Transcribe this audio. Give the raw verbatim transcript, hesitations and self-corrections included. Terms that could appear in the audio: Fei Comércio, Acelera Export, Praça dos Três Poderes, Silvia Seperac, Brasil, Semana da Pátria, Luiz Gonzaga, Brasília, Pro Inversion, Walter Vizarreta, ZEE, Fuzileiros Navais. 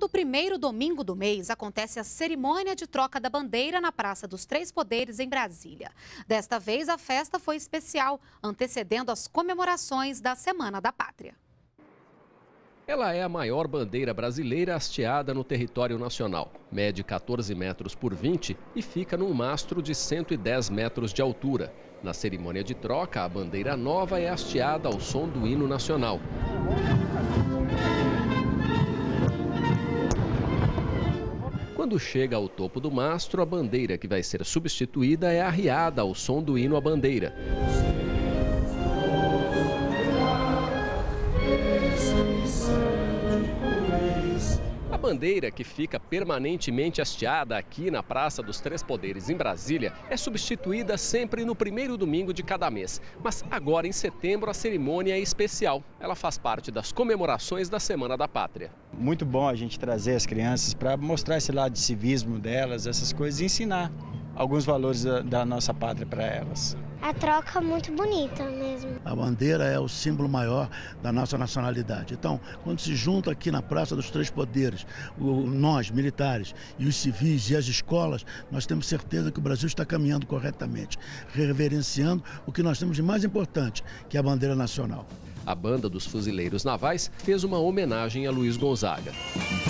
Todo primeiro domingo do mês acontece a cerimônia de troca da bandeira na Praça dos Três Poderes, em Brasília. Desta vez, a festa foi especial, antecedendo as comemorações da Semana da Pátria. Ela é a maior bandeira brasileira hasteada no território nacional. Mede quatorze metros por vinte e fica num mastro de cento e dez metros de altura. Na cerimônia de troca, a bandeira nova é hasteada ao som do hino nacional. Quando chega ao topo do mastro, a bandeira que vai ser substituída é arriada ao som do hino à bandeira. A bandeira, que fica permanentemente hasteada aqui na Praça dos Três Poderes, em Brasília, é substituída sempre no primeiro domingo de cada mês. Mas agora, em setembro, a cerimônia é especial. Ela faz parte das comemorações da Semana da Pátria. Muito bom a gente trazer as crianças para mostrar esse lado de civismo delas, essas coisas, e ensinar alguns valores da, da nossa pátria para elas. A troca é muito bonita mesmo. A bandeira é o símbolo maior da nossa nacionalidade. Então, quando se junta aqui na Praça dos Três Poderes, o, nós, militares, e os civis e as escolas, nós temos certeza que o Brasil está caminhando corretamente, reverenciando o que nós temos de mais importante, que é a bandeira nacional. A banda dos Fuzileiros Navais fez uma homenagem a Luiz Gonzaga.